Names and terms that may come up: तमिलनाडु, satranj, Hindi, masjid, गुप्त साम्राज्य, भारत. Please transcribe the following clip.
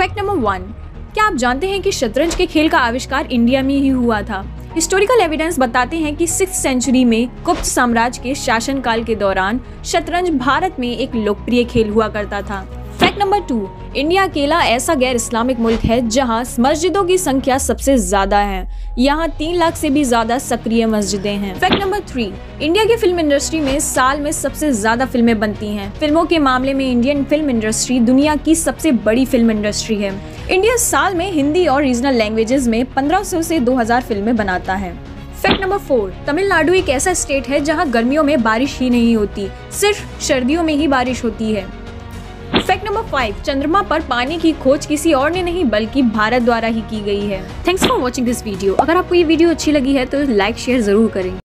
Fact number 1, क्या आप जानते हैं कि शतरंज के खेल का आविष्कार इंडिया में ही हुआ था। हिस्टोरिकल एविडेंस बताते हैं कि 6th सेंचुरी में गुप्त साम्राज्य के शासनकाल के दौरान शतरंज भारत में एक लोकप्रिय खेल हुआ करता था। फैक्ट नंबर 2, इंडिया अकेला ऐसा गैर इस्लामिक मुल्क है जहां मस्जिदों की संख्या सबसे ज्यादा है। यहां 3 लाख से भी ज्यादा सक्रिय मस्जिदें हैं। फैक्ट नंबर 3, इंडिया की फिल्म इंडस्ट्री में साल में सबसे ज्यादा फिल्में बनती हैं। फिल्मों के मामले में इंडियन फिल्म इंडस्ट्री दुनिया की सबसे बड़ी फिल्म इंडस्ट्री है। इंडिया साल में हिंदी और रीजनल लैंग्वेजेस में 1500 से 2000 फिल्में बनाता है। फैक्ट नंबर 4, तमिलनाडु एक ऐसा स्टेट है जहाँ गर्मियों में बारिश ही नहीं होती, सिर्फ सर्दियों में ही बारिश होती है। फैक्ट नंबर 5, चंद्रमा पर पानी की खोज किसी और ने नहीं बल्कि भारत द्वारा ही की गई है। Thanks for watching this video. अगर आपको ये वीडियो अच्छी लगी है तो लाइक शेयर जरूर करें।